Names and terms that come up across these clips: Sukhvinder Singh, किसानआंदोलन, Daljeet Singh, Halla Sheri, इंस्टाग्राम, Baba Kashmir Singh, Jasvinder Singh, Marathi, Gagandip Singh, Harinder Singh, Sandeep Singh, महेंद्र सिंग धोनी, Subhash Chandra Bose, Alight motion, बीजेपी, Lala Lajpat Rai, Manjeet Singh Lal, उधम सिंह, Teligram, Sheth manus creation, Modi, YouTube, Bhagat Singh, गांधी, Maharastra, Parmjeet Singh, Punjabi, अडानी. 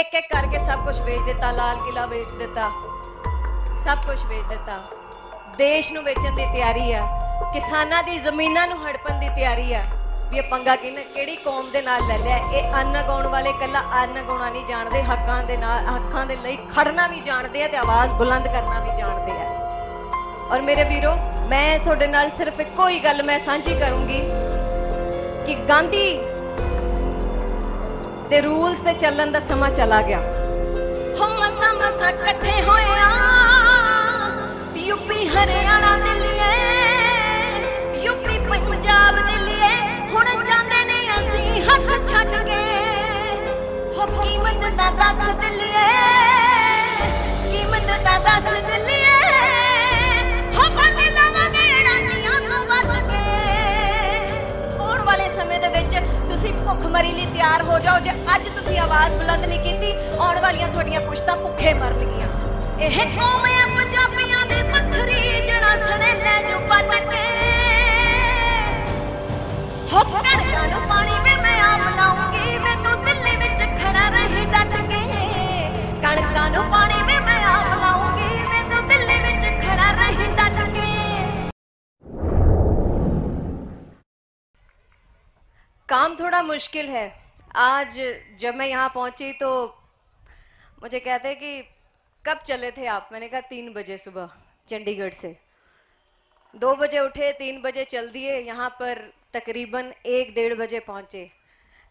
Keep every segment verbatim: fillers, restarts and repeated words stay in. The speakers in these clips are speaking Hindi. एक एक करके सब कुछ बेच दिता, लाल किला बेच दिता, सब कुछ बेच दिता। देश नूं बेचण दी तैयारी आ, किसानां दी ज़मीनां नूं हड़पण दी तैयारी आ। वी इह पंगा किन किहड़ी कौम दे नाल ले लिया। इह अन्न गाउण वाले कल्ला अन्न गाउणा नहीं जाणदे, हक्कां दे नाल हक्कां दे लई खड़ना भी जाणदे आ ते आवाज़ बुलंद करना भी जाणदे आ। और मेरे वीरो, मैं तुहाडे नाल सिर्फ इक्को ही गल मैं सांझी करूंगी कि गांधी ते रूल्स ते चलन दा समा चला गया। हम मसा मसा कट्ठे होया, यूपी हरियाणा दे लिए, यूपी पंजाब दे लिए, हुण चाहते नहीं असी हक छड्ड के। हो कीमत दा दस दे लिए, कीमत दा दस दे लिए, हो बल्ले लावांगे राणियां तों वध के। आने वाले समय दे विच भुखमरी लिए तैयार हो जाओ। जे अज तुसी आवाज बुलंद नहीं कीती, आने वाली थोड़ियां पुश्ता भुखे मरनगियां। यह कौम है पंजाबियां दे पत्थरी, जड़ा सने ले जो बन के। हो कणकां नूं पानी वे मैं आप लाऊंगी, वे तू दिल्ली विच खड़ा रही डट के। कणकां नूं पानी वे मैं आप लाऊंगी, वे तू दिल्ली विच खड़ा रही डट के। काम थोड़ा मुश्किल है। आज जब मैं यहाँ पहुँची तो मुझे कहते कि कब चले थे आप? मैंने कहा तीन बजे सुबह चंडीगढ़ से। दो बजे उठे, तीन बजे चल दिए, यहाँ पर तकरीबन एक डेढ़ बजे पहुँचे।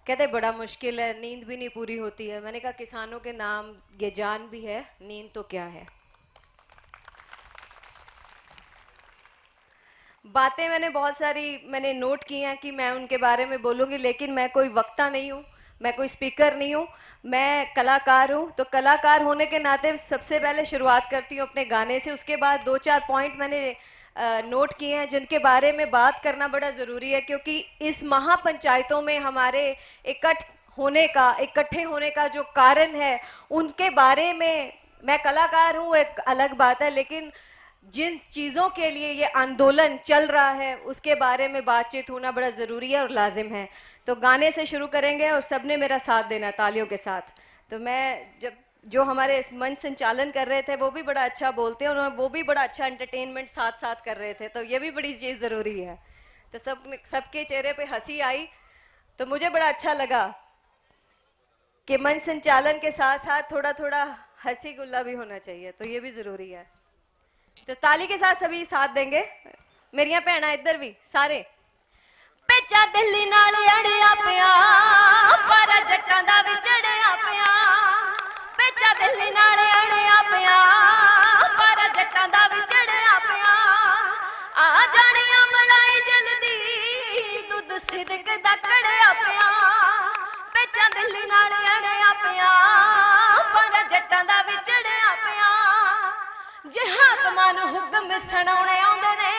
कहते बड़ा मुश्किल है, नींद भी नहीं पूरी होती है। मैंने कहा किसानों के नाम ये जान भी है, नींद तो क्या है। बातें मैंने बहुत सारी मैंने नोट की हैं कि मैं उनके बारे में बोलूँगी, लेकिन मैं कोई वक्ता नहीं हूँ, मैं कोई स्पीकर नहीं हूँ, मैं कलाकार हूँ। तो कलाकार होने के नाते सबसे पहले शुरुआत करती हूँ अपने गाने से। उसके बाद दो चार पॉइंट मैंने नोट किए हैं जिनके बारे में बात करना बड़ा ज़रूरी है, क्योंकि इस महापंचायतों में हमारे इकट्ठ होने का इकट्ठे होने का जो कारण है, उनके बारे में मैं कलाकार हूँ एक अलग बात है, लेकिन जिन चीज़ों के लिए ये आंदोलन चल रहा है उसके बारे में बातचीत होना बड़ा ज़रूरी है और लाजिम है। तो गाने से शुरू करेंगे और सबने मेरा साथ देना तालियों के साथ। तो मैं जब जो हमारे मंच संचालन कर रहे थे वो भी बड़ा अच्छा बोलते हैं और वो भी बड़ा अच्छा एंटरटेनमेंट साथ साथ कर रहे थे, तो ये भी बड़ी चीज़ ज़रूरी है। तो सब सबके चेहरे पर हंसी आई, तो मुझे बड़ा अच्छा लगा कि मंच संचालन के साथ साथ थोड़ा थोड़ा हंसी गुल्ला भी होना चाहिए, तो ये भी ज़रूरी है। तो ताली के साथ सभी साथ देंगे। मेरिया भैना इधर भी सारे। पेचा दिल्ली नाल अड़िया पिया, पर जट्टां दा विछड़िया पिया। पेचा दिल्ली नाल अड़िया पिया, पर जट्टां दा विछड़िया पिया। आ जाणिया मलाई जल्दी, दुध सिदक दा कड़िया पिया। पेचा दिल्ली नाल अड़िया पिया, पर जट्टां दा विछड़िया पिया। जहाकमान हुक्म सुनाने आउंदे ने,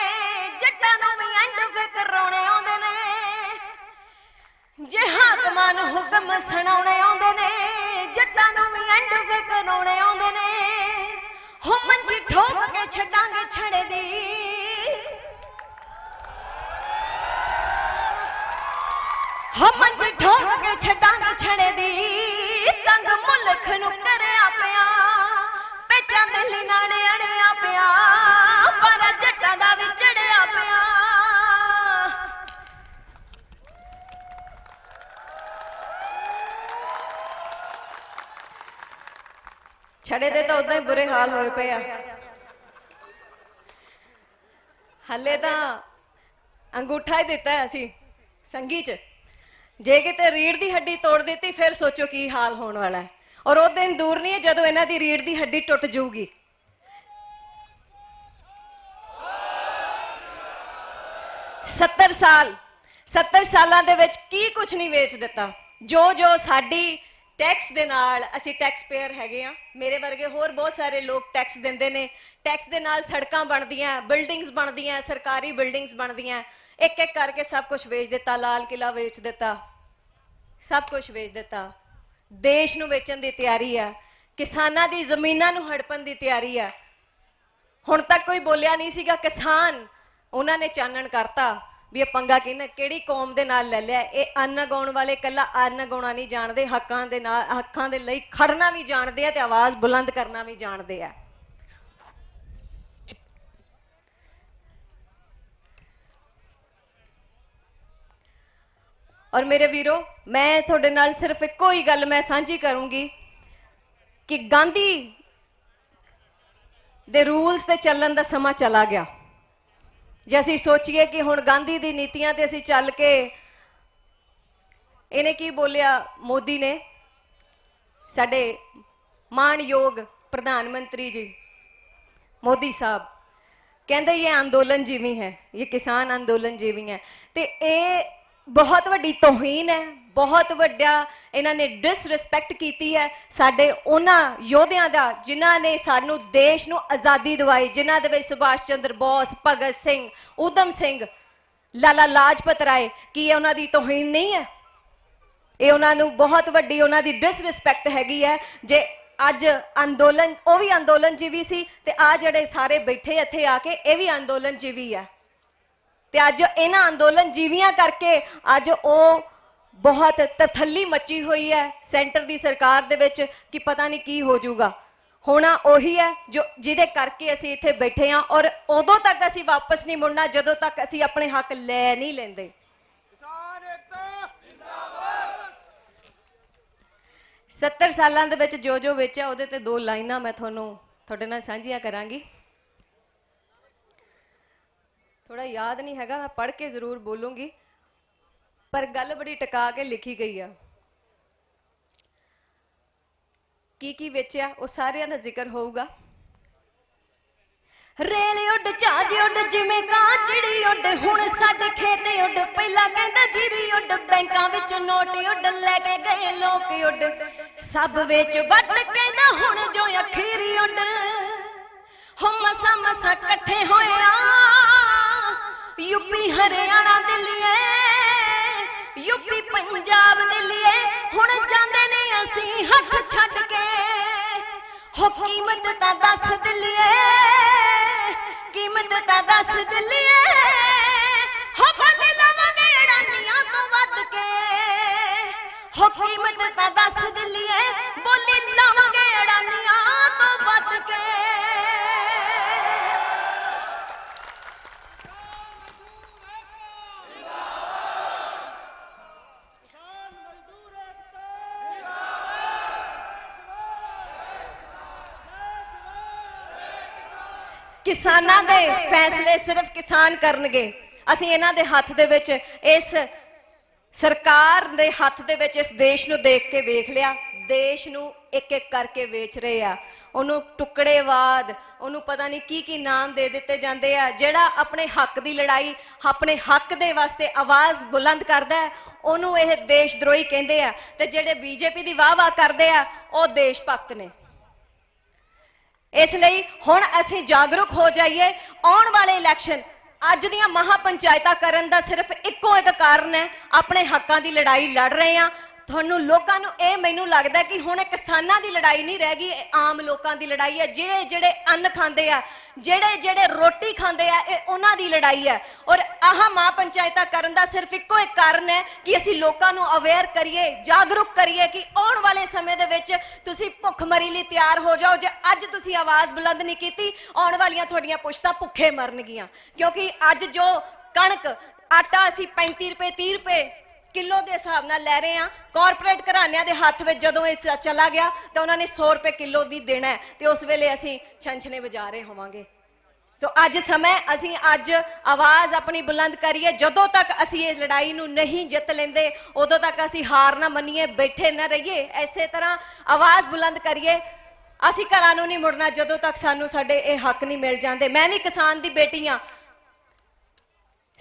जट्टां नूं वी एंड फिकर रोणे आउंदे ने। जहाकमान हुक्म सुनाने आउंदे ने, जट्टां नूं वी एंड फिकर रोणे आउंदे ने। हो मंजी ठोक के छड्डांगे छड़े दी, हो मंजी ठोक के छड्डांगे छड़े दी। तंग मुल्ख नूं करिया पिया, पेचा दिल्ली नाल अड़िया पिया, पर जट्टां दा विछड़िया पिया। छड़े दे तो उदा ही बुरे हाल होए पे आ। हले तो अंगूठा ही दिता है असी संगी च, जे किते रीढ़ दी हड्डी तोड़ दी फिर सोचो की हाल होने वाला है। और वो दिन दूर नहीं है जदों इन्हां दी रीढ़ दी हड्डी टुट जाऊगी। सत्तर साल सत्तर सालां दे विच की कुछ नहीं वेच दिता, जो जो साडी टैक्स दे नाल असीं टैक्स पेयर हैगे आ। मेरे वर्गे होर बहुत सारे लोग टैक्स दिंदे ने, टैक्स दे नाल सड़कां बनदियां, बिल्डिंग्स बनदियां, सरकारी बिल्डिंग्स बनदियां। एक एक करके सब कुछ वेच दिता, लाल किला वेच दिता, सब कुछ वेच दिता। देश नूं बेचण दी तैयारी आ, किसानां दी ज़मीनां नूं हड़पण दी तैयारी आ। हुण तक कोई बोलिया नहीं सीगा, किसान उन्हां ने चानण करता। भी यह पंगा किन केड़ी कौम दे नाल ले लिया। ये अन्न गाउण वाले कला अन्न गाउणा नहीं जानते, हक्कां दे नाल हक्कां दे लई खड़ना भी जानते हैं, आवाज़ बुलंद करना भी जानते हैं। और मेरे वीरो मैं थोड़े नाल सिर्फ इक्को ही गल मैं सांझी करूँगी कि गांधी दे रूल्स ते चलन का समा चला गया। जे असीं सोचिए कि हुण गांधी दी नीतियां ते असीं चल के इहने की बोलिया, मोदी ने साडे मानयोग प्रधानमंत्री जी मोदी साहब कहंदे ये आंदोलन जीवी है, ये किसान आंदोलन जीवी है, तो ये बहुत वड्डी तोहीन है, बहुत वड्डा इन्हां ने डिसरिस्पैक्ट की है साडे उन्हां योद्धियां दा जिन्हां ने सानू देश नू आज़ादी दिवाई, जिन्हां दे विच सुभाष चंद्र बोस, भगत सिंह, उधम सिंह, लाला लाजपत राय। की उन्हां दी तोहीन नहीं है? ये उन्हां नू बहुत वड्डी उन्हां दी डिसरिस्पैक्ट हैगी है। जे अज अंदोलन वो भी अंदोलन जीवी सी ते आ जिहड़े सारे बैठे इत्थे आके ये भी अंदोलन जीवी है, ते अज इन्हां अंदोलन जीवियां करके अज वो बहुत तथली मची हुई है सेंटर की सरकार दे विच कि पता नहीं की हो जाऊगा। होना उही है जो जिदे करके असी इत्थे बैठे हाँ, और उदों तक असी वापस नहीं मुड़ना जदों तक असी अपने हक ले नहीं लेंदे। सत्तर सालां दे विच जो जो वेचा उहदे ते दो लाइनां मैं तुहानूं तुहाडे नाल सांझियां करांगी। थोड़ा याद नहीं हैगा, मैं पढ़ के जरूर बोलूँगी, पर गल बड़ी टका के लिखी गई है। की की वेचिया वो सारियां दा जिक्र होगा। रेल उड जहाज उड जिमें कांचड़ी उड हुण साडे खेते उड, पहला कहंदा जीरी उड, बैंकां विच नोट उड लैके गए लोक उड, सब विच वट कहंदा हुण जो अखीरी उड, हो मसा मसा कट्ठे होया यूपी हरियाणा दे लिए, यूपी पंजाब दे लिए, हुण जांदे ने असीं हक छड्ड के, हो कीमत ता दस दे लिए, कीमत ता दस दे लिए, हो बल लवांगे अडानियां तों वध के, हो कीमत ता दस दे लिए, बोली लवांगे अडानियां तों वध के। किसानां दे फैसले सिर्फ किसान करनगे, असीं इन्हां दे हत्थ दे विच इस सरकार दे हत्थ दे विच इस देश नूं देख के वेख लिया। देश नूं एक एक करके वेच रहे आ, उहनूं टुकड़ेवाद, उहनूं पता नहीं की की नाम दे दित्ते जांदे आ। जिहड़ा अपने हक दी लड़ाई अपने हक दे वास्ते आवाज़ बुलंद करदा है उहनूं इह देशद्रोही कहिंदे आ, ते जिहड़े बीजेपी दी वाह वाह करदे आ उह देश भगत ने। इसलिए हुण असीं जागरूक हो जाइए। आने वाले इलैक्शन अज दियां महापंचायतां करन दा सिर्फ इक्को एक कारण है, अपने हक्कां दी लड़ाई लड़ रहे हैं। तुहानूं लोकां नूं इह मैनूं लगदा कि हुण किसानां दी लड़ाई नहीं रह गई, आम लोकां दी लड़ाई है। जिहड़े जिहड़े अन्न खांदे आ, जिहड़े जिहड़े रोटी खांदे आ, इह उहनां दी लड़ाई है। और आह महापंचायतां करन दा सिर्फ इक्को एक कारण है कि असीं लोकां नूं अवेयर करिए, जागरूक करिए कि आउण वाले समय दे विच तुसीं भुखमरी लई तैयार हो जाओ। जे अज तुसीं आवाज़ बुलंद नहीं कीती, आउण वालियां तुहाडियां पुश्तां भुखे मरनगियां, क्योंकि अज जो कणक आटा असीं पैंती रुपए तीह रुपए किलो के हिसाब नाल लै रहे हैं। कॉरपोरेट घराने के हथ में जदों ये चला गया तो उन्होंने सौ रुपए किलो दी देना है, तो उस वेले असीं छंछने बजा रहे होवांगे। सो अज समय असीं अज आवाज़ अपनी बुलंद करिए। जदों तक असीं ये लड़ाई नूं नहीं जित लेंदे उदों तक असीं हार ना मन्नीए, बैठे ना रहिए। इसे तरह आवाज़ बुलंद करिए। असीं घरां नूं नहीं मुड़ना जदों तक सानूं साडे ये हक नहीं मिल जांदे। मैं भी किसान दी बेटी हाँ,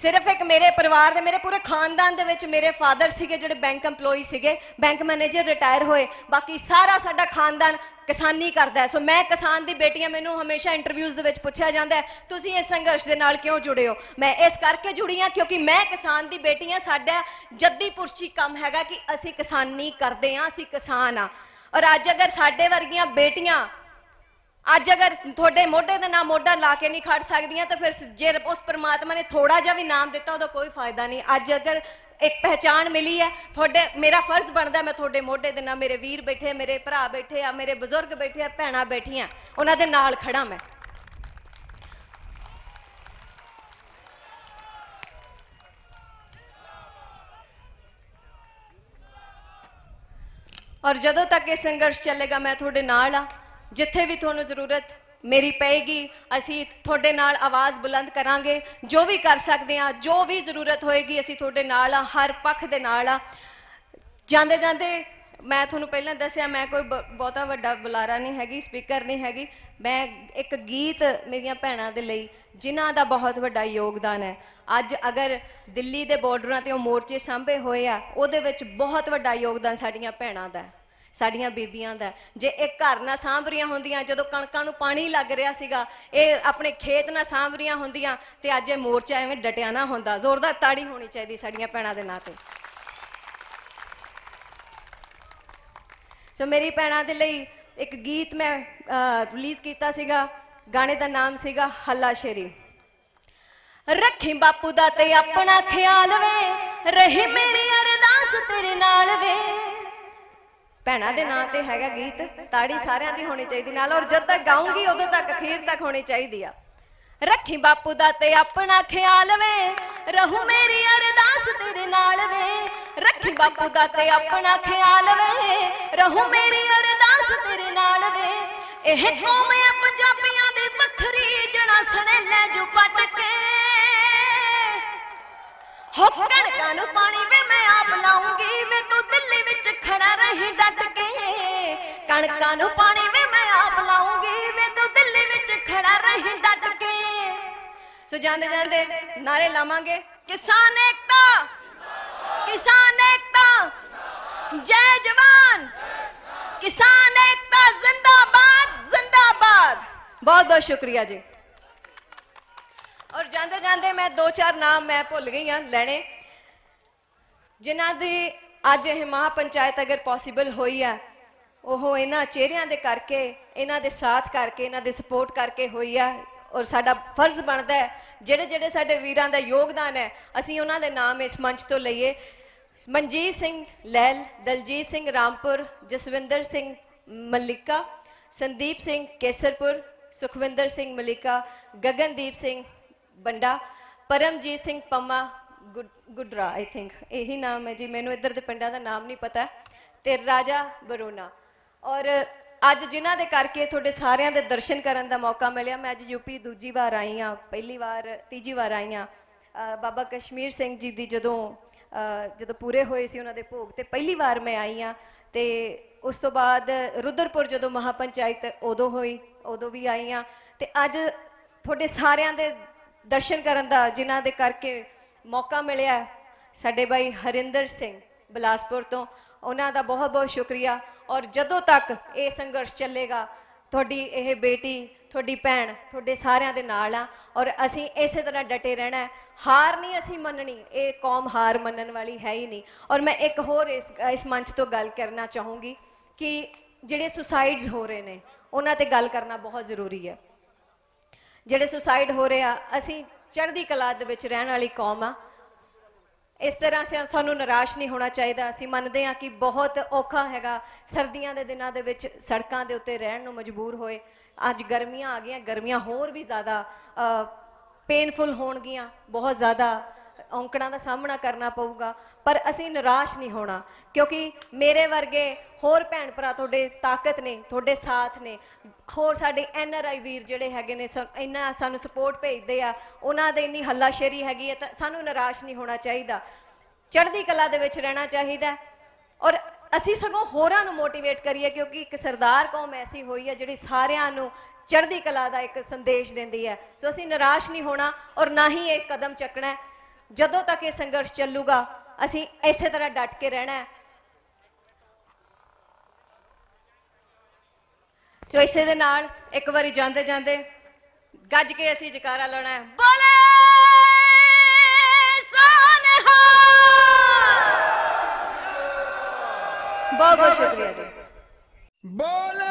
सिर्फ एक मेरे परिवार दे मेरे पूरे खानदान दे विच मेरे फादर सीगे जिहड़े बैंक एम्प्लॉई सीगे, बैंक मैनेजर रिटायर होए, बाकी सारा साडा खानदान किसानी करदा है। सो मैं किसान दी बेटी हाँ। मैनूं हमेशा इंटरव्यूज़ दे विच पुछिया जांदा है तुसीं इस संघर्ष दे नाल क्यों जुड़े हो। मैं इस करके जुड़ी हाँ क्योंकि मैं किसान दी बेटी हाँ। साडा जद्दी पुरशी काम हैगा कि असीं किसानी करदे हाँ, असीं किसान हाँ। और अज अगर साडे वर्गियां बेटियां अज अगर थोड़े मोढ़े का ना मोढ़ा ला के नहीं खड़ सकती तो फिर जे उस परमात्मा ने थोड़ा जहा भी नाम दिता उसका कोई फायदा नहीं। अज अगर एक पहचान मिली है थोड़े, मेरा फर्ज बनता मैं थोड़े मोढ़े के नाल, मेरे वीर बैठे, मेरे भरा बैठे आ, मेरे बजुर्ग बैठे आ, भैणा बैठिया, उन्होंने नाल खड़ा मैं। और जदों तक ये संघर्ष चलेगा मैं थोड़े नाल आ, जिथे भी थोनू जरूरत मेरी पेगी असी थोड़े नाल आवाज़ बुलंद करांगे, जो भी कर सकते हैं, जो भी जरूरत होएगी असी थोड़े नाल आ, हर पक्ष दे नाल आ। जांदे जांदे मैं थोनू पहले दसिया मैं कोई बहुता वड्डा बुलारा नहीं हैगी, स्पीकर नहीं हैगी, मैं एक गीत मेरियां भैणां दे लई जिन्हां दा बहुत वड्डा योगदान है। अज अगर दिल्ली दे बॉर्डरां ते मोर्चे सांभे होए आ, उहदे विच बहुत वड्डा योगदान साडीआं भैणां दा, साड़ियाँ बीबियां दा। जे एक घर ना सांभ रही होंदियां जदों कणकां नूं पानी लग रहा सीगा, ये अपने खेत ना सांभ रही होंदियां ते अज ये मोर्चा एवें डटिया ना होंदा। जोरदार ताड़ी होनी चाहिए साड़ियां भैणां दे नां ते। सो मेरी भैणां दे लई एक गीत मैं रिलीज़ कीता सीगा, गाने का नाम सीगा हल्ला शेरी। रखी बापू दा ते अपना ख्याल वे, रही मेरी अरदास तेरे नाल वे। भैणा दे नां ते हैगा गीत, ताड़ी सारियां दी होनी चाहिए नाल, और जद तक गाऊंगी उदों तक अखीर तक होनी चाहिए आ। रखी बापू दा ते अपना ख्याल वे, रहू मेरी अरदास तेरे नाल वे। रखी बापू दा ते अपना ख्याल वे, रहू मेरी अरदास तेरे नाल वे। इह कौम आ पंजाबियां दी वखरी, जणा सने लै जो पट के हो कणकां नूं पानी वे। मैं आप लाऊंगी वे, तू दिल्ली विच खड़ा रही डट के। कणकां नूं पानी वे, मैं आप लाऊंगी वे, तू दिल्ली विच खड़ा रही डट के। सो जांदे जांदे नारे लावांगे, किसान एकता, किसान एकता, जय जवान, किसान एकता जिंदाबाद, जिंदाबाद। बहुत बहुत शुक्रिया जी। और जाते जाते मैं दो चार नाम मैं भुल गई हाँ लैने, जिन्हां दे अज यह महापंचायत अगर पॉसीबल होई है, वो इन्हां चेहरियां दे करके, इन्हां दे साथ करके, इन्हां दे सपोर्ट करके होई है। और साडा फर्ज बनता है जिहड़े जिहड़े साडे वीरां दा योगदान है असीं उन्हां दे नाम इस मंच तो लईए। मनजीत सिंह लैल, दलजीत सिंह रामपुर, जसविंदर सिंह मलिका, संदीप सिंह केसरपुर, सुखविंदर सिंह मलिका, गगनदीप सिंह बंडा, परमजीत सिंह पम्मा गुड गुडरा आई थिंक यही नाम है जी, मैनू इधर के पिंडा का नाम नहीं पता, ते राजा बरोना। और अज जिन्हों के करके थोड़े सारे के दर्शन करने का मौका मिले, मैं अज यूपी दूजी बार आई हाँ, पहली बार तीजी बार आई हाँ। बाबा कश्मीर सिंह जी की जदों जदों पूरे होए सी उन्होंने भोग, तो पहली बार मैं आई हाँ। तो उस तो बाद रुद्रपुर जदों महापंचायत उदों हुई उदों भी आई हाँ। तो अज थोड़े सारे के दर्शन करन दा जिन्हां दे करके मौका मिलिया, साडे भाई हरिंदर सिंह बिलासपुर तो, उन्हां दा बहुत बहुत शुक्रिया। और जदों तक ये संघर्ष चलेगा तुहाडी ये बेटी, तुहाडी भैण तुहाडे सारिआं दे नाल आ, और असीं इसे तरह डटे रहना है। हार नहीं असीं मन्नणी, ये कौम हार मन्नण वाली है ही नहीं। और मैं एक होर इस इस मंच तो गल करना चाहूँगी कि जिहड़े सुसाइड्स हो रहे ने उन्हां ते गल करना बहुत ज़रूरी है। जिहड़े सुसाइड हो रहे असीं चढ़दी कला दे विच रहण वाली कौम आ, इस तरह से सानू निराश नहीं होना चाहिए। असीं मनदे आ कि बहुत औखा हैगा, सर्दियां दे दिनां दे विच सड़कां दे उत्ते रहण नूं मजबूर होए, अज गर्मियां आ गईयां, गर्मियां होर भी ज़्यादा पेनफुल होणगीयां, बहुत ज़्यादा औंकड़ां दा सामना करना पऊगा, पर असीं निराश नहीं होना, क्योंकि मेरे वर्गे होर भैन भरा तुहाडे ताकत ने, तुहाडे साथ ने। होर साडे एन आर आई वीर जिहड़े हैगे ने इन्ना सानू सपोर्ट भेजदे आ, उन्हां दे इन्नी हल्लाशेरी हैगी है, तां सानू निराश नहीं होना चाहिदा, चढ़दी कला दे विच रहना चाहिदा। और असीं सगों होरां नूं मोटिवेट करिए, क्योंकि एक सरदार कौम ऐसी होई है जिहड़ी सारिआं नूं चढ़दी कला दा एक संदेश दिंदी है। सो असीं निराश नहीं होना और ना ही इह कदम चुकणा है। जदों तक ये संघर्ष चलूगा असीं इसे तरह डट के रहना है। सो इसे दे नाल एक बारी जांदे जांदे गज के असीं जकारा लाना है, बोले सोनिहा। बहुत बहुत शुक्रिया जी। बोले